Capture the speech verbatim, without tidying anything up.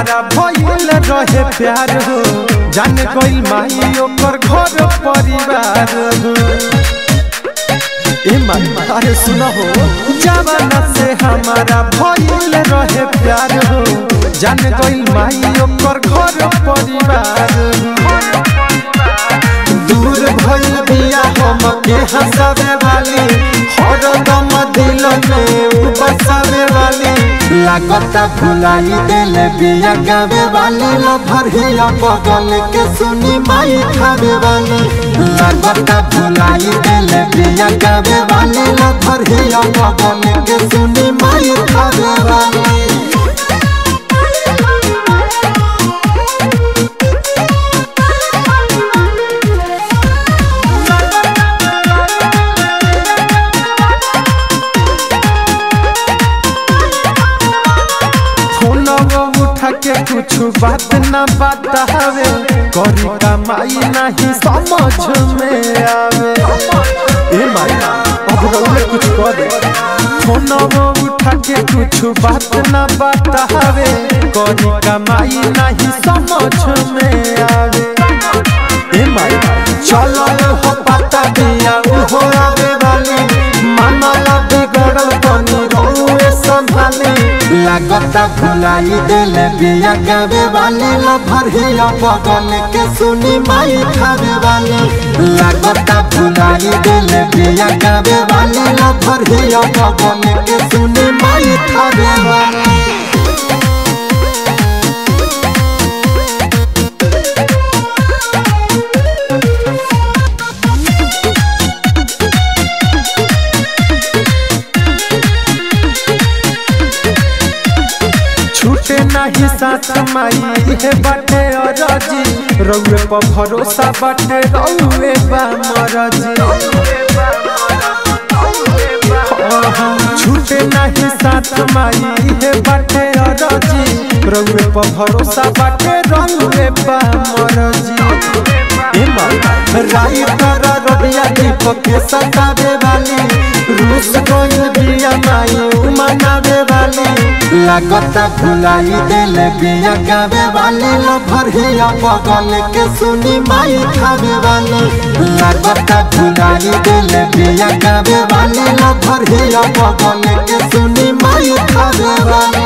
हमारा भइल रहे प्यार हो जान गइल माई ओकर घर परिवार हो। ए माई रे सुन हो जमाना से हमारा भइल रहे प्यार हो जान गइल माई ओकर घर परिवार हो। दूर भइल बिया हमके हंसावे वाली हर दम दिल में बसावे वाली लागता भुलाई देले बिया गावे वाली लभरिया बगल के सुनी माई खावे वाली लागता भुलाई देले बिया गावे वाली लभरिया बगल के सुनी माई खावे वाली। कुछ बात ना बतावे करी कमाई नहीं समझ में आवे। ए माई अब रौले कुछ करे फोन उठा के कुछ बात ना बतावे करी कमाई नहीं समझ में आवे। ए माई चलो हो पता दिया हो आवे वाली मनला बिगड़ल तनी रौए संभाली लागता भुलाई देले बिया गावे वाली लभरिया बगल के सुनी माई खावे वाली लागता भुलाई देले बिया गावे वाली लभरिया बगल के सुनी माई खावे वाली। नहीं साथ माई है बटे अरजी रौए पर भरोसा बटे रौए बा मरजी छूटे नहीं साथ माई है बटे अरजी रौए पर भरोसा बटे रौए बा मरजी। ए माई राई तोरा रबिया दीपक के सतावे वाली रूस कोई बिया माई मनावे वाली लागता भुलाई देले बिया गावे वाली लभरिया बगल के सुनी माई खावे वाली लागता भुलाई देले बिया गावे वाली लभरिया बगल के सुनी माई खावे वाली।